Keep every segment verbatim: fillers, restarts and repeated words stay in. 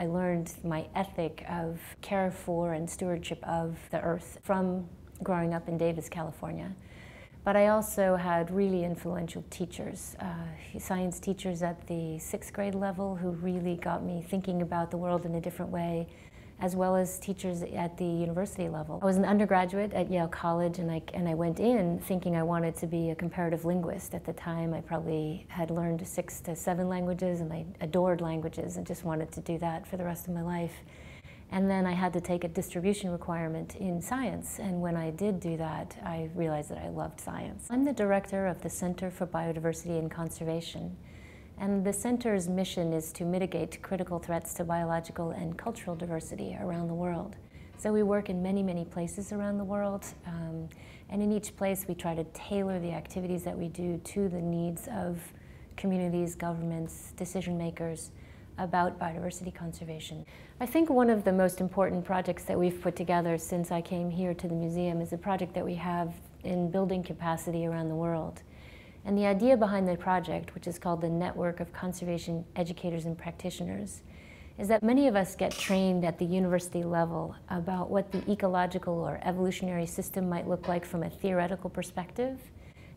I learned my ethic of care for and stewardship of the earth from growing up in Davis, California. But I also had really influential teachers, uh, science teachers at the sixth grade level who really got me thinking about the world in a different way, as well as teachers at the university level. I was an undergraduate at Yale College, and I, and I went in thinking I wanted to be a comparative linguist. At the time, I probably had learned six to seven languages, and I adored languages and just wanted to do that for the rest of my life. And then I had to take a distribution requirement in science, and when I did do that, I realized that I loved science. I'm the director of the Center for Biodiversity and Conservation. And the center's mission is to mitigate critical threats to biological and cultural diversity around the world. So we work in many, many places around the world, um, and in each place we try to tailor the activities that we do to the needs of communities, governments, decision makers about biodiversity conservation. I think one of the most important projects that we've put together since I came here to the museum is a project that we have in building capacity around the world. And the idea behind the project, which is called the Network of Conservation Educators and Practitioners, is that many of us get trained at the university level about what the ecological or evolutionary system might look like from a theoretical perspective.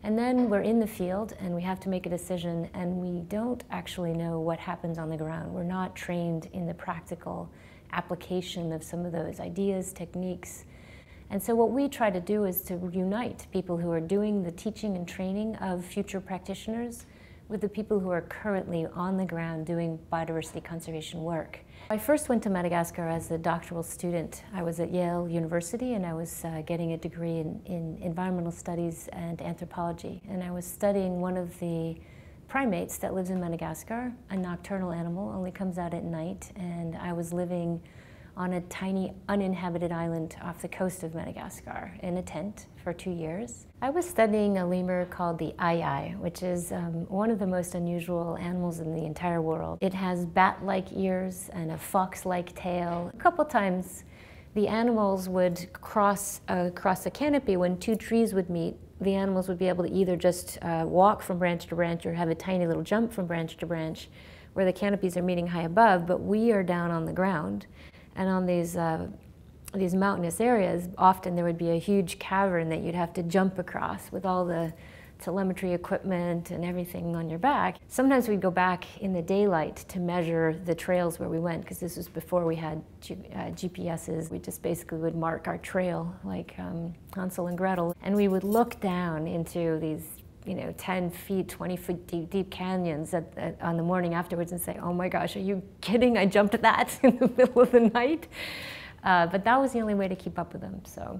And then we're in the field and we have to make a decision, and we don't actually know what happens on the ground. We're not trained in the practical application of some of those ideas, techniques. And so what we try to do is to unite people who are doing the teaching and training of future practitioners with the people who are currently on the ground doing biodiversity conservation work. I first went to Madagascar as a doctoral student. I was at Yale University, and I was uh, getting a degree in, in environmental studies and anthropology. And I was studying one of the primates that lives in Madagascar, a nocturnal animal, only comes out at night, and I was living on a tiny uninhabited island off the coast of Madagascar in a tent for two years. I was studying a lemur called the aye-aye, which is um, one of the most unusual animals in the entire world. It has bat-like ears and a fox-like tail. A couple times the animals would cross uh, across a canopy. When two trees would meet, the animals would be able to either just uh, walk from branch to branch or have a tiny little jump from branch to branch where the canopies are meeting high above, but we are down on the ground. And on these, uh, these mountainous areas, often there would be a huge cavern that you'd have to jump across with all the telemetry equipment and everything on your back. Sometimes we'd go back in the daylight to measure the trails where we went, because this was before we had G uh, G P S's. We just basically would mark our trail like um, Hansel and Gretel. And we would look down into these you know, ten feet, twenty foot deep, deep canyons at, at, on the morning afterwards and say, oh my gosh, are you kidding? I jumped that in the middle of the night. Uh, but that was the only way to keep up with them, so.